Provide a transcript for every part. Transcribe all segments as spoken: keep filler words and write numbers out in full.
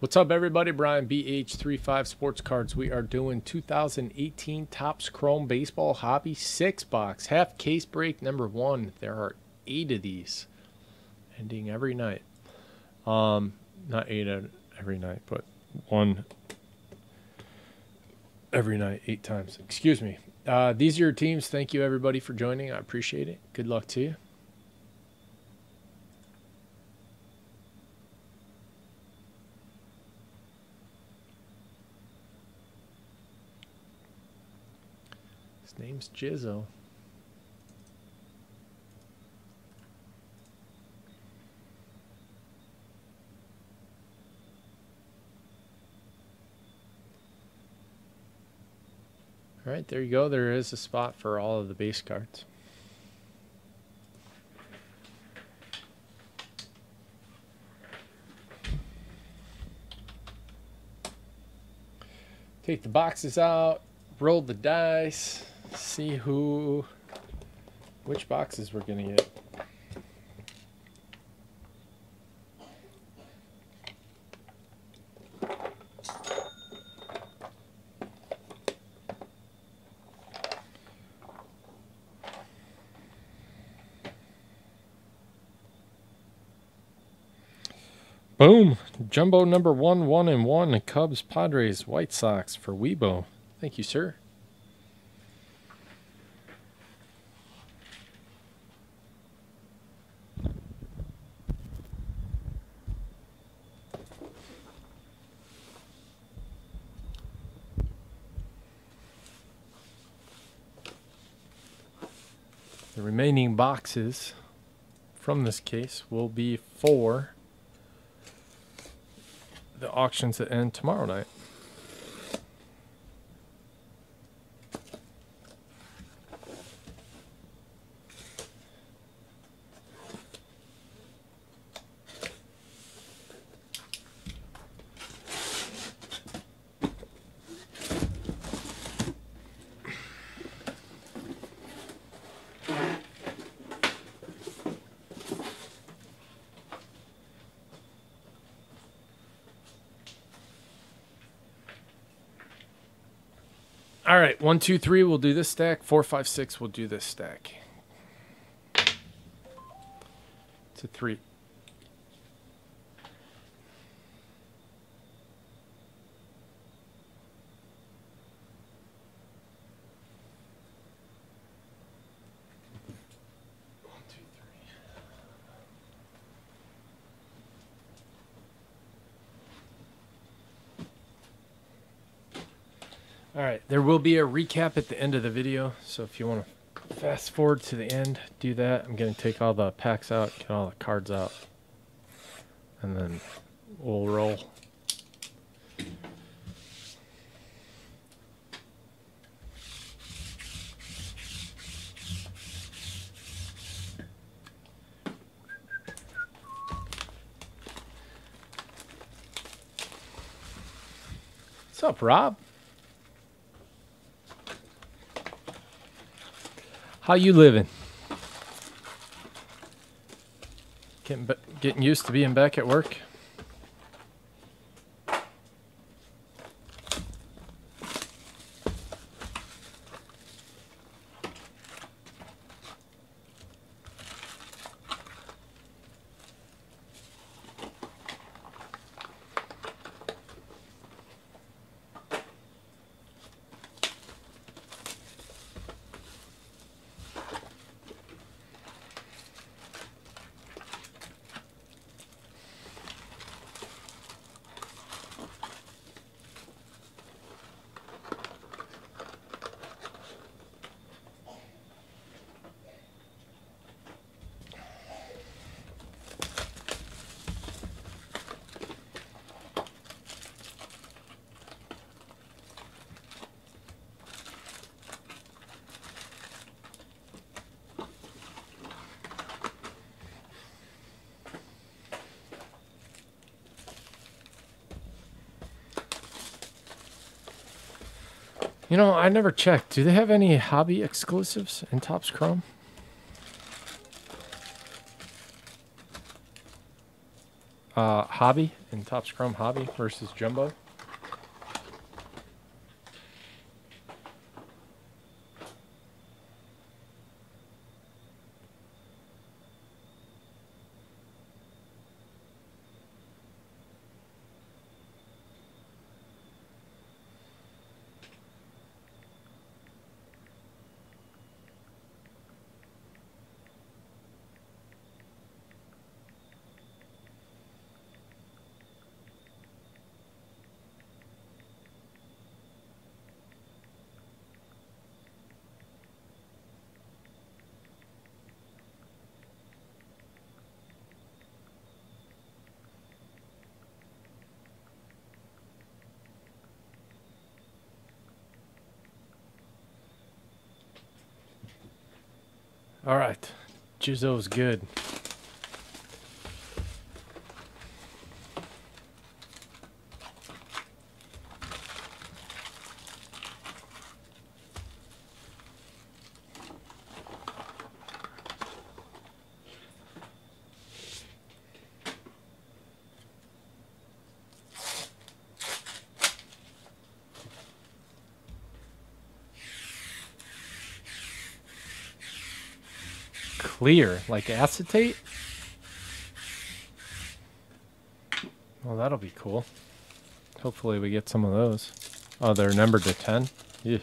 What's up, everybody? Brian, B H thirty-five Sports Cards. We are doing two thousand eighteen Topps Chrome Baseball Hobby six box half case break number one. There are eight of these, ending every night. Um, not eight every night, but one every night, eight times. Excuse me. Uh, these are your teams. Thank you, everybody, for joining. I appreciate it. Good luck to you. Name's Gizzo. All right, there you go. There is a spot for all of the base cards. Take the boxes out, roll the dice. See who, which boxes we're gonna get. Boom! Jumbo number one, one and one. Cubs, Padres, White Sox for Weibo. Thank you, sir. The remaining boxes from this case will be for the auctions that end tomorrow night. All right, one, two, three, we'll do this stack. Four, five, six, we'll do this stack. It's a three. All right, there will be a recap at the end of the video, so if you want to fast forward to the end, do that. I'm going to take all the packs out, get all the cards out, and then we'll roll. What's up, Rob? How you living? Getting, getting used to being back at work? You know, I never checked. Do they have any hobby exclusives in Topps Chrome? uh, Hobby and Topps Chrome Hobby versus Jumbo. All right, Gizzo is good. Clear, like acetate? Well, that'll be cool. Hopefully we get some of those. Oh, they're numbered to ten? Yeah.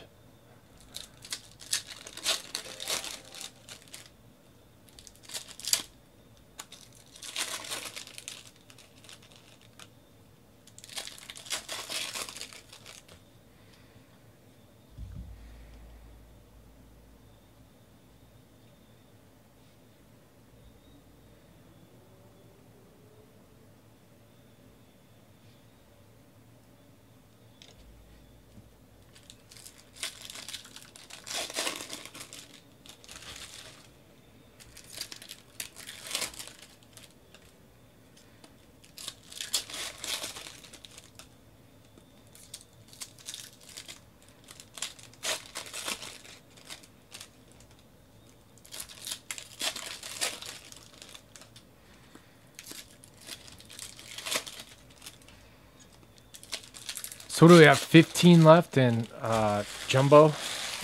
So do we have fifteen left in uh, Jumbo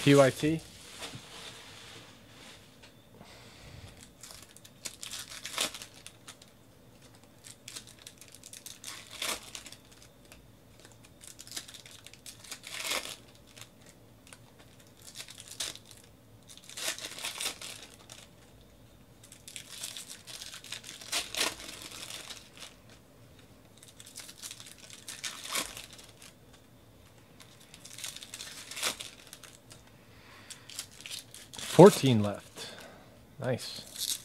P Y T? fourteen left. Nice.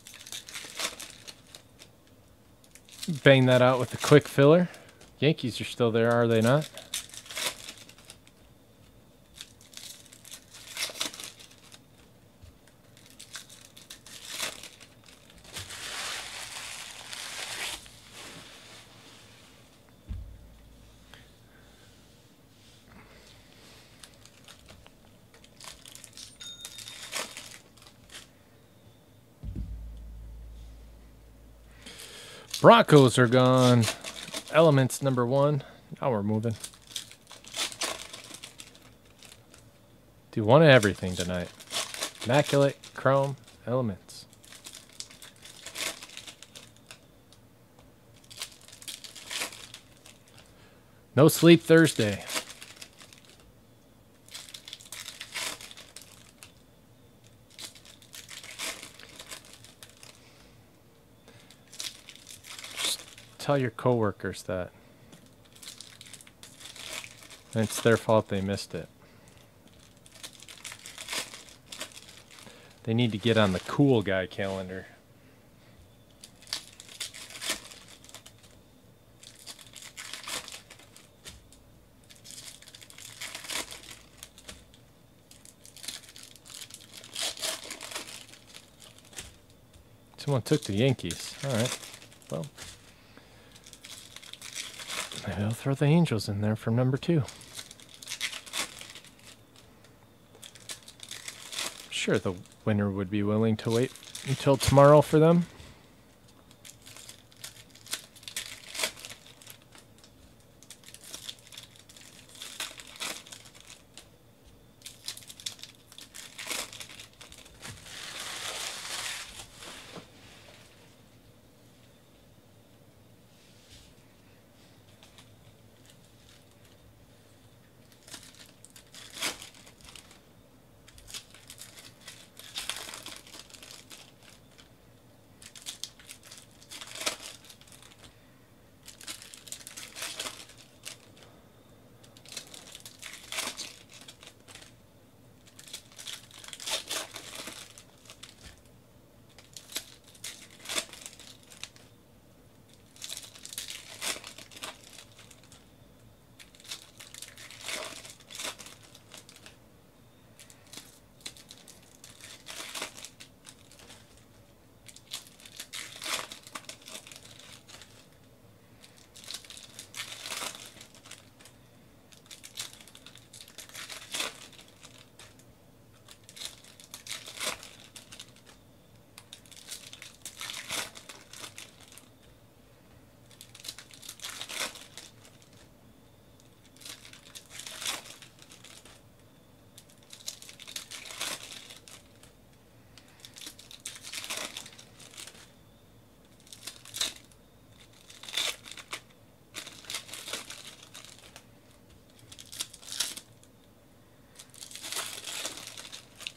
Bang that out with the quick filler. Yankees are still there, are they not? Broncos are gone. Elements number one. Now we're moving. Do one of everything tonight. Immaculate, Chrome, Elements. No sleep Thursday. Tell your coworkers that. And it's their fault they missed it. They need to get on the cool guy calendar. Someone took the Yankees. All right. Well, maybe I'll throw the Angels in there for number two. Sure, the winner would be willing to wait until tomorrow for them.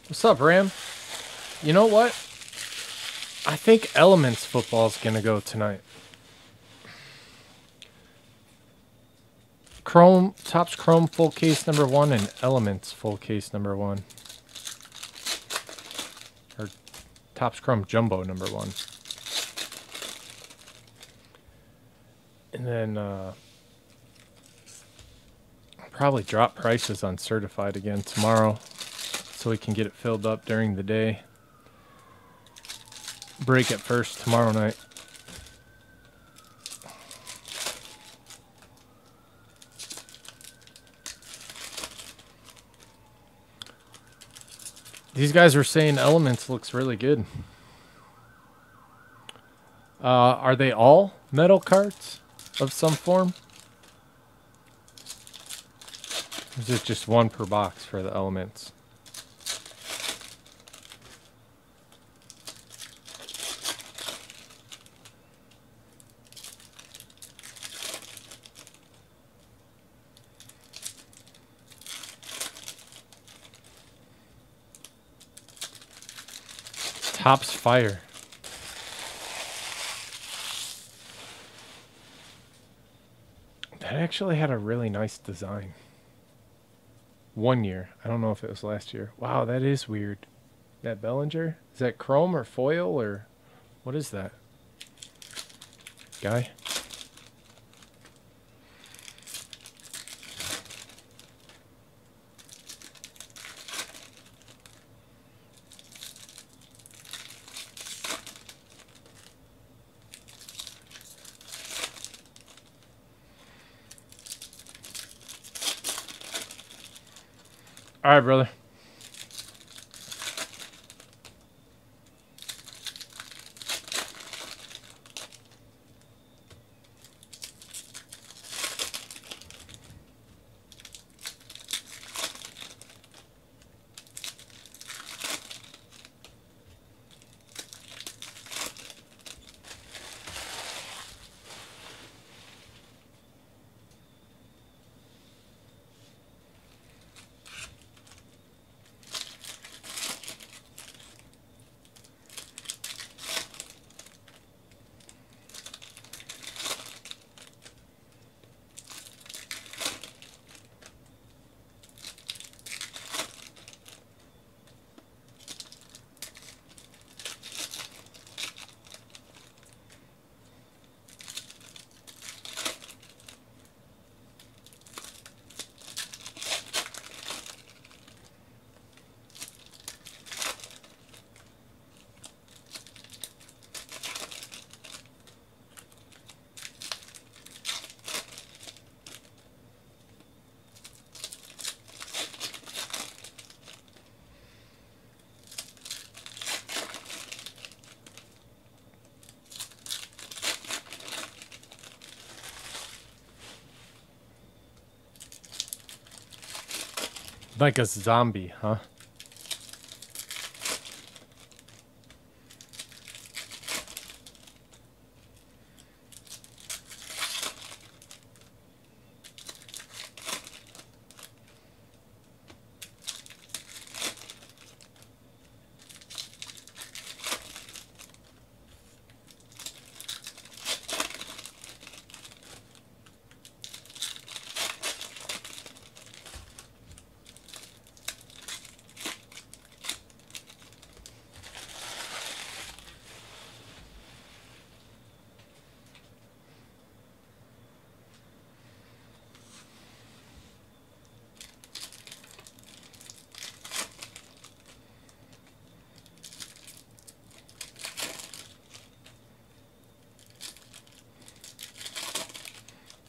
What's up, Ram? You know what? I think Elements football's gonna go tonight. Chrome, Topps Chrome full case number one and Elements full case number one. Or Topps Chrome Jumbo number one. And then uh, I'll probably drop prices on Certified again tomorrow so we can get it filled up during the day. Break it first tomorrow night. These guys were saying Elements looks really good. Uh, are they all metal cards of some form? Is it just one per box for the Elements? Topps Fire. That actually had a really nice design. One year. I don't know if it was last year. Wow, that is weird. That Bellinger? Is that chrome or foil or what is that? Guy? All right, brother. Like a zombie, huh?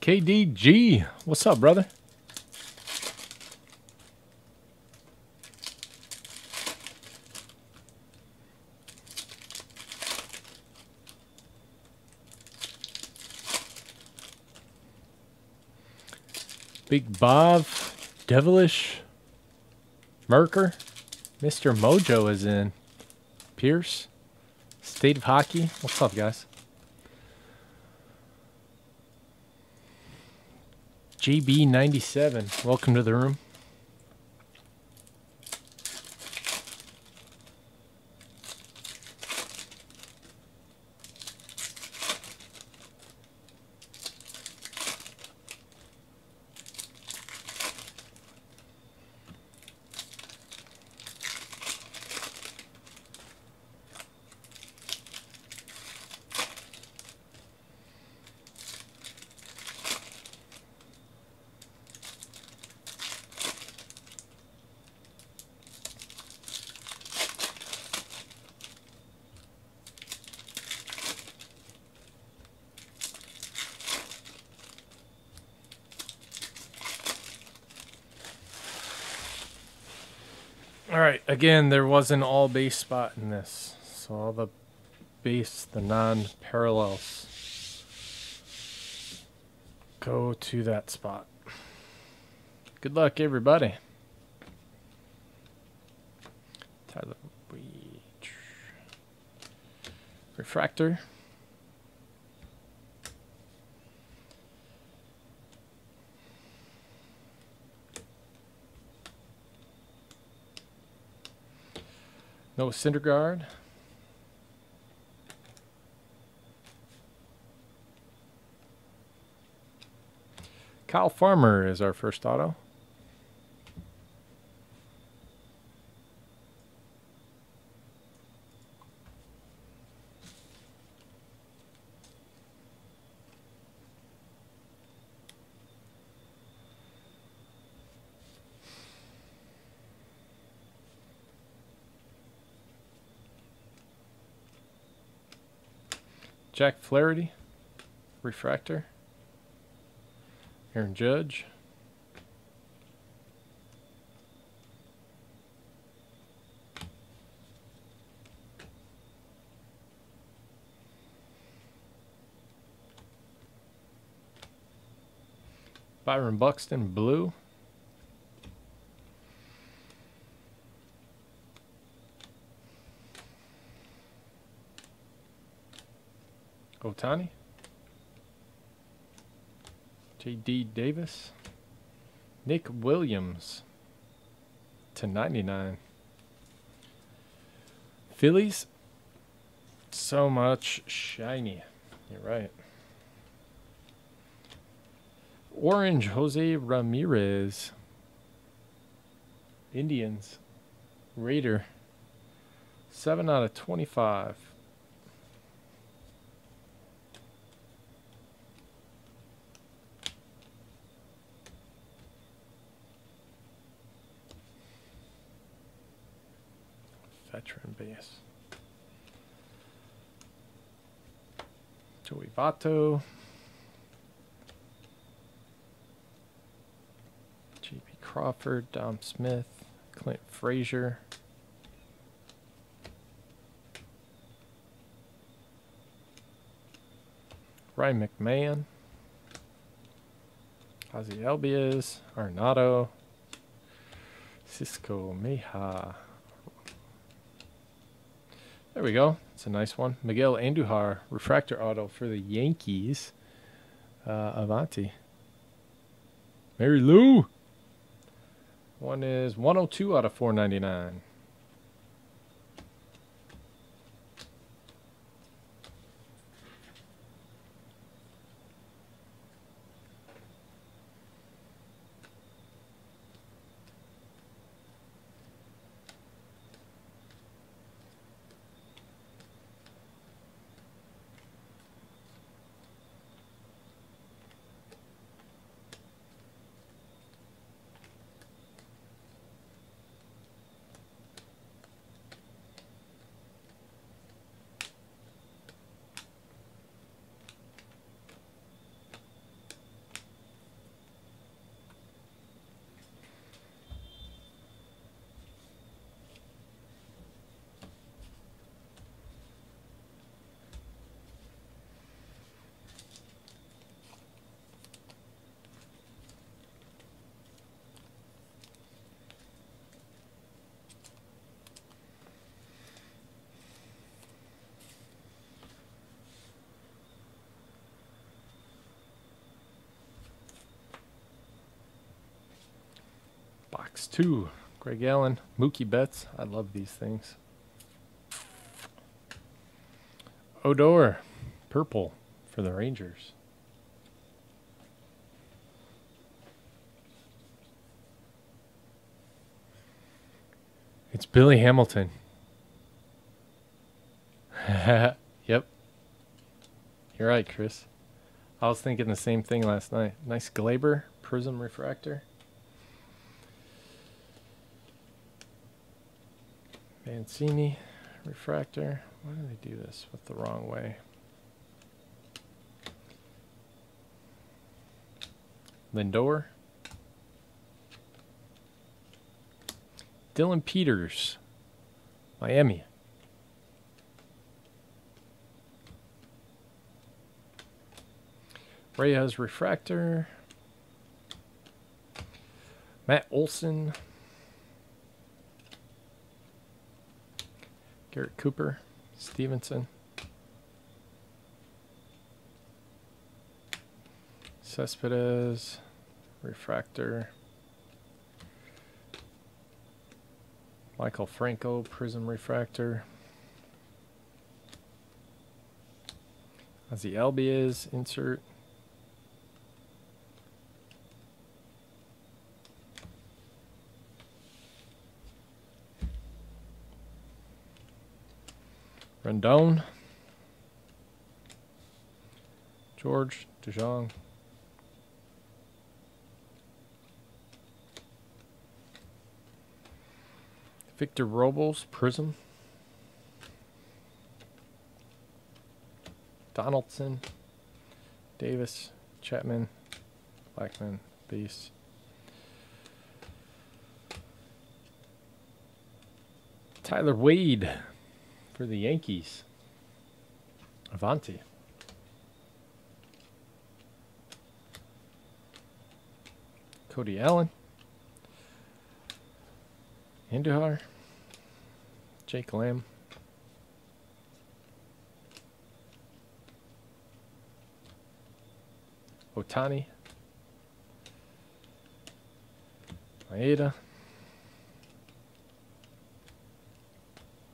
K D G, what's up, brother? Big Bob, Devilish, Merker, Mister Mojo is in. Pierce, State of Hockey, what's up, guys? G B ninety-seven, welcome to the room. All right, again, there was an all base spot in this. So all the base, the non-parallels, go to that spot. Good luck, everybody. Tyler Beach. Refractor. No Syndergaard. Kyle Farmer is our first auto. Jack Flaherty, refractor. Aaron Judge. Byron Buxton, blue. Otani, J D Davis, Nick Williams to ninety-nine. Phillies, so much shiny. You're right. Orange, Jose Ramirez. Indians, Raider, seven out of twenty-five. Veteran base. Joey Votto. J P Crawford, Dom Smith, Clint Frazier. Ryan McMahon. Ozzie Albies, Arenado. Cisco Mejia. There we go. It's a nice one. Miguel Andujar, refractor auto for the Yankees. Uh, Avanti. Mary Lou. One is one oh two out of four ninety-nine. Box two, Greg Allen, Mookie Betts. I love these things. Odor, purple for the Rangers. It's Billy Hamilton. Yep. You're right, Chris. I was thinking the same thing last night. Nice Glaber, prism refractor. Mancini, refractor. Why do they do this with the wrong way? Lindor. Dylan Peters, Miami. Reyes Refractor. Matt Olson. Garrett Cooper. Stevenson. Cespedes. Refractor. Michael Franco, Prism Refractor. Ozzy Albies, insert. Rendon. George DeJong. Victor Robles, Prism. Donaldson, Davis, Chapman, Blackman, Base. Tyler Wade for the Yankees. Avanti. Cody Allen. Andujar, Jake Lamb, Otani, Maeda,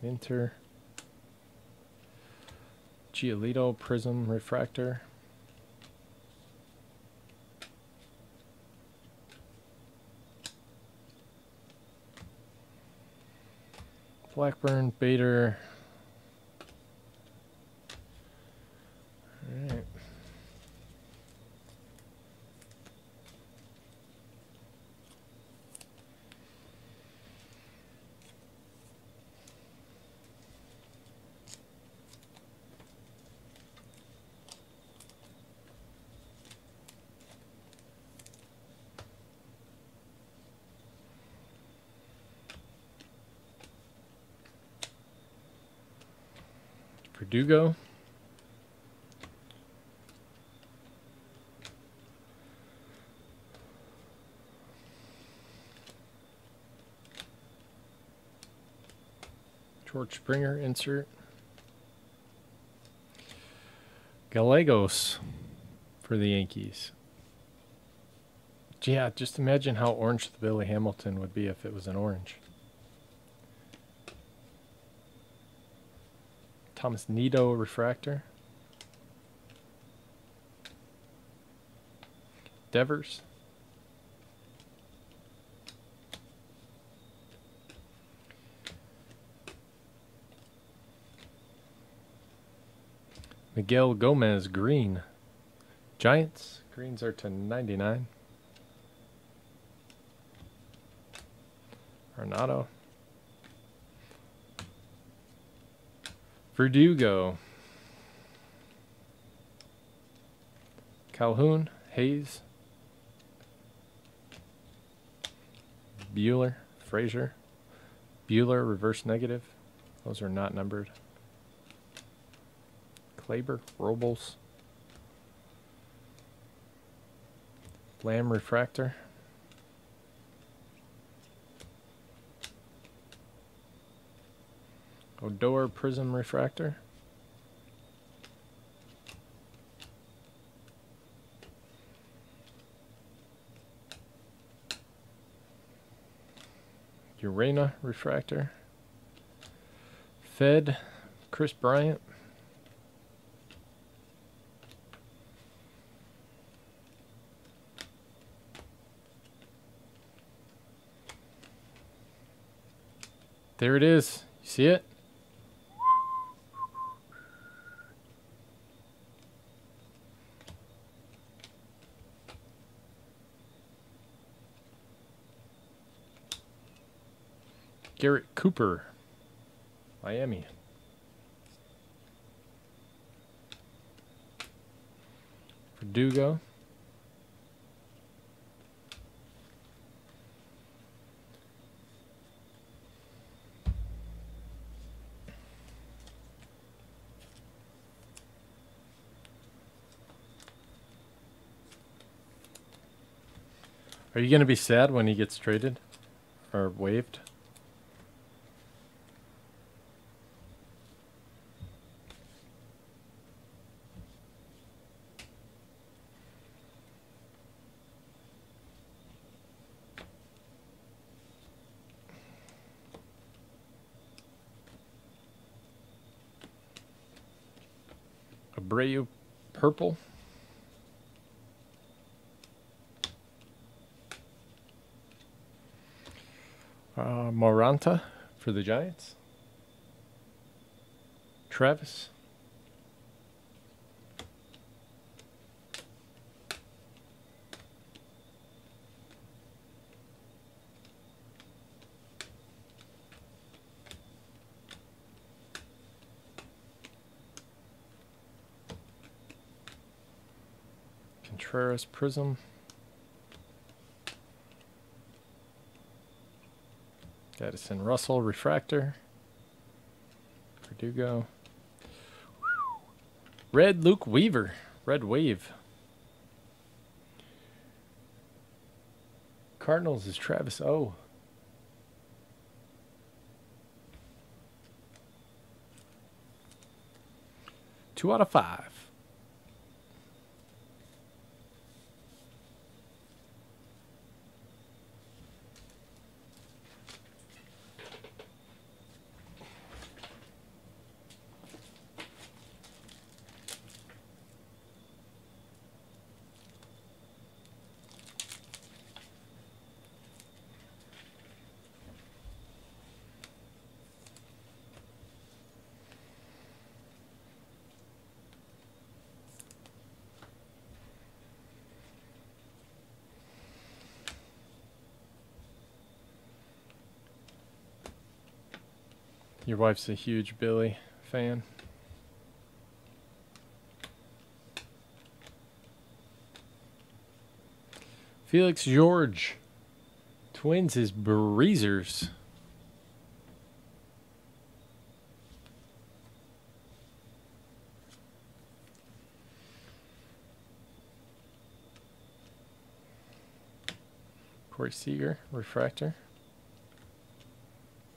Minter, Giolito, Prism Refractor, Blackburn, Bader. All right. Dugo, George Springer, insert. Gallegos for the Yankees. Yeah, just imagine how orange the Billy Hamilton would be if it was an orange. Thomas Nido, Refractor. Devers. Miguel Gomez, green. Giants. Greens are to ninety-nine. Arnado. Verdugo, Calhoun, Hayes, Bueller, Frazier, Bueller, reverse negative. Those are not numbered. Kleber, Robles, Lamb, Refractor. Odor, Prism Refractor. Urena, Refractor. Fed, Chris Bryant. There it is. You see it? Garrett Cooper, Miami. Verdugo. Are you going to be sad when he gets traded or waived? Abreu purple. Uh, Moranta for the Giants. Travis. Contreras Prism. Addison Russell, Refractor. Verdugo. Red Luke Weaver, Red Wave. Cardinals is Travis O. Two out of five. Your wife's a huge Billy fan. Felix George. Twins is Breezers. Corey Seager, Refractor.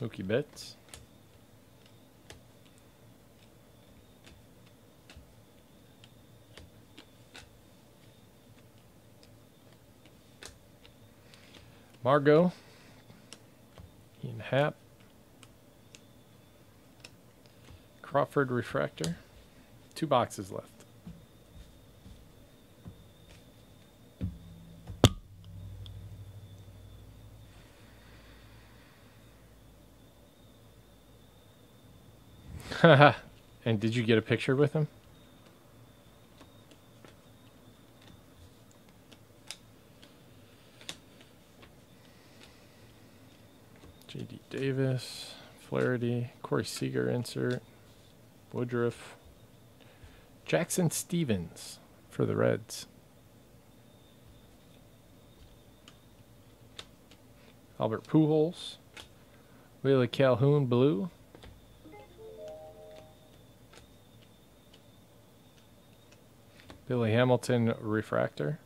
Mookie Betts. Margot, Ian Happ, Crawford Refractor, two boxes left. Haha, and did you get a picture with him? J D Davis, Flaherty, Corey Seager insert, Woodruff, Jackson Stevens for the Reds, Albert Pujols, Willie Calhoun blue, Billy Hamilton refractor.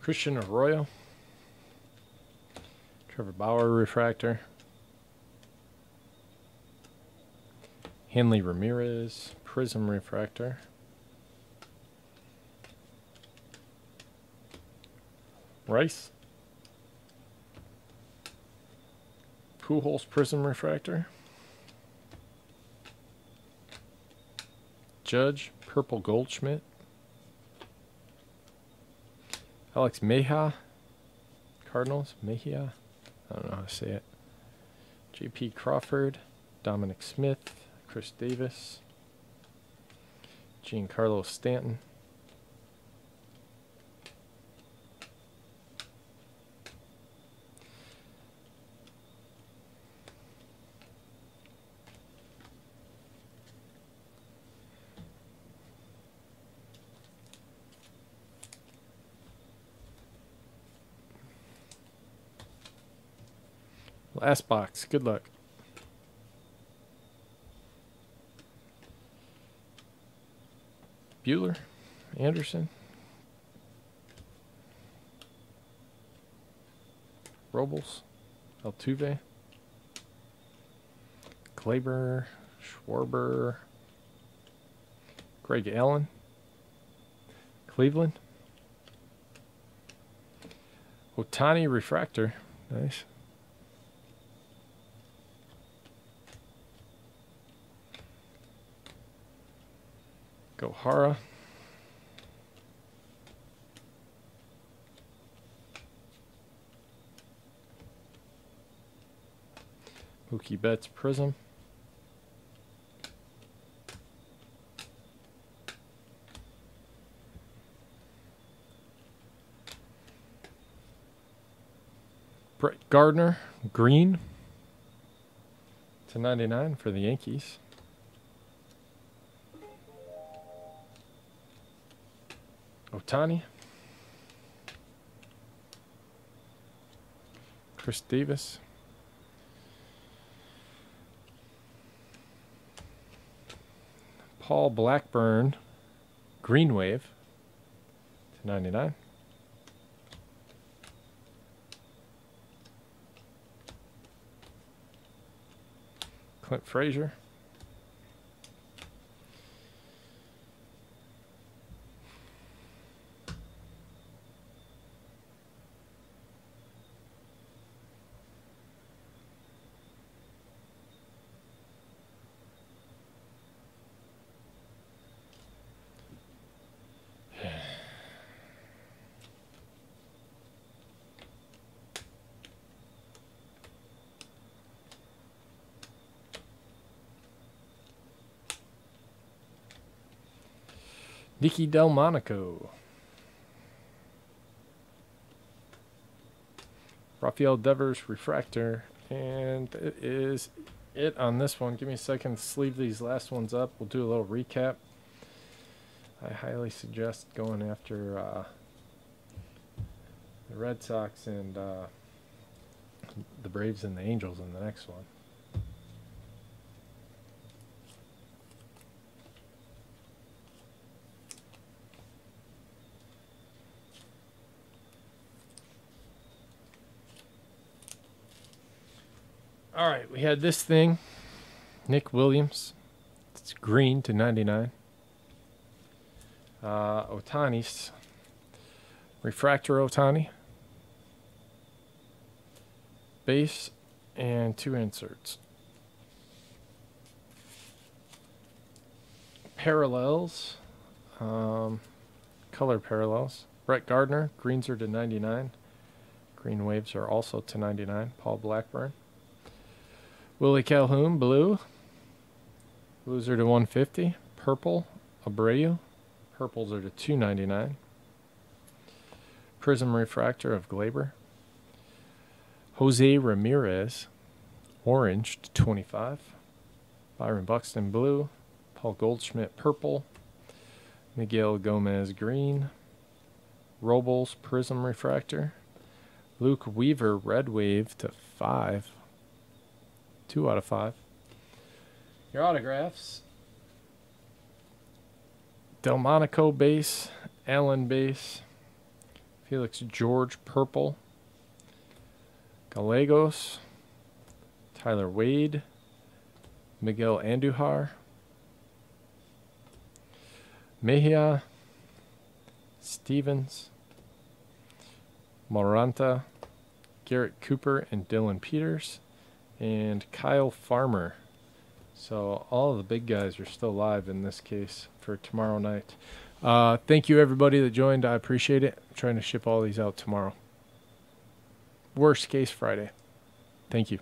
Christian Arroyo, Trevor Bauer refractor, Hanley Ramirez prism refractor, Rice. Pujols Prism Refractor. Judge Purple Goldschmidt. Alex Mejia. Cardinals. Mejia. I don't know how to say it. J P Crawford. Dominic Smith. Chris Davis. Giancarlo Stanton. Last box. Good luck. Bueller. Anderson. Robles. Altuve. Kleber. Schwarber. Greg Allen. Cleveland. Ohtani Refractor. Nice. Gohara. Mookie Betts Prism. Brett Gardner Green to ninety-nine for the Yankees. Ohtani, Chris Davis, Paul Blackburn, Green Wave to ninety-nine, Clint Frazier. Nicky Delmonico. Rafael Devers Refractor. And it is it on this one. Give me a second to sleeve these last ones up. We'll do a little recap. I highly suggest going after uh, the Red Sox and uh, the Braves and the Angels in the next one. All right, we had this thing, Nick Williams. It's green to ninety-nine. Uh, Ohtani's refractor Ohtani. Base and two inserts. Parallels, um, color parallels. Brett Gardner, greens are to ninety-nine. Green waves are also to ninety-nine. Paul Blackburn. Willie Calhoun, blue. Blues are to one fifty. Purple, Abreu. Purples are to two ninety-nine. Prism Refractor of Glaber. Jose Ramirez, orange to twenty-five. Byron Buxton, blue. Paul Goldschmidt, purple. Miguel Gomez, green. Robles, Prism Refractor. Luke Weaver, red wave to five. Two out of five. Your autographs. Delmonico base. Allen base. Felix George purple. Gallegos. Tyler Wade. Miguel Andujar. Mejia. Stevens. Moranta, Garrett Cooper, and Dylan Peters, and Kyle Farmer. So all of the big guys are still live in this case for tomorrow night. Uh, thank you, everybody that joined. I appreciate it. I'm trying to ship all these out tomorrow. Worst case, Friday. Thank you.